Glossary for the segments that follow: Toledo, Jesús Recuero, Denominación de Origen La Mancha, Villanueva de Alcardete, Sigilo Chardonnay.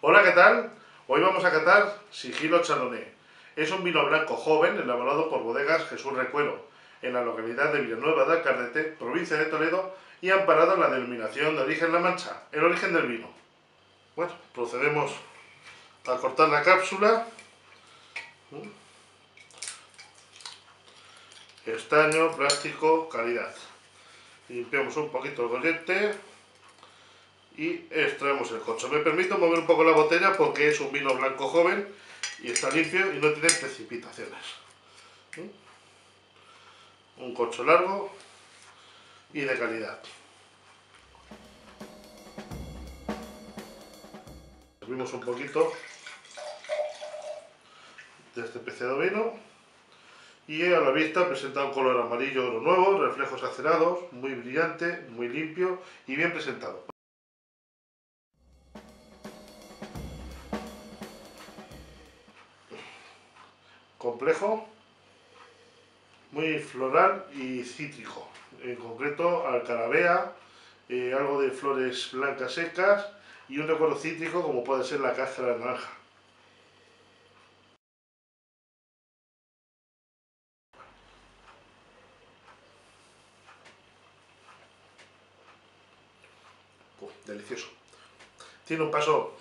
Hola, ¿qué tal? Hoy vamos a catar Sigilo Chardonnay. Es un vino blanco joven elaborado por bodegas Jesús Recuero, en la localidad de Villanueva de Alcardete, provincia de Toledo, y amparado en la Denominación de Origen La Mancha, el origen del vino. Bueno, procedemos a cortar la cápsula, estaño, plástico, calidad. Limpiamos un poquito el gollete y extraemos el corcho. Me permito mover un poco la botella porque es un vino blanco joven y está limpio y no tiene precipitaciones. Un corcho largo y de calidad. Servimos un poquito de este preciado vino y a la vista presenta un color amarillo oro nuevo, reflejos acerados, muy brillante, muy limpio y bien presentado. Complejo, muy floral y cítrico, en concreto alcaravea, algo de flores blancas secas y un recuerdo cítrico como puede ser la cáscara de naranja. Delicioso. Tiene un paso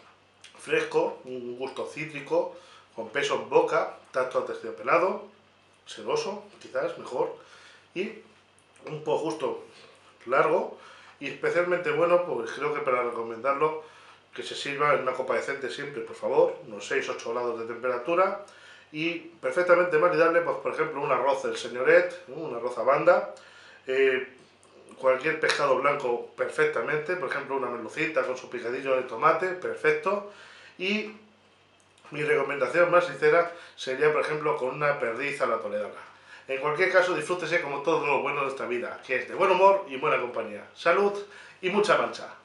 fresco, un gusto cítrico, con peso en boca, tacto aterciopelado, sedoso, quizás mejor, y un gusto largo y especialmente bueno, pues creo que para recomendarlo que se sirva en una copa decente siempre, por favor, unos 6-8 grados de temperatura y perfectamente validable, pues por ejemplo un arroz del señoret, un arroz a banda, cualquier pescado blanco perfectamente, por ejemplo una merlucita con su picadillo de tomate, perfecto. Y mi recomendación más sincera sería, por ejemplo, con una perdiz a la toledana. En cualquier caso, disfrútese como todo lo bueno de esta vida, que es de buen humor y buena compañía. Salud y mucha mancha.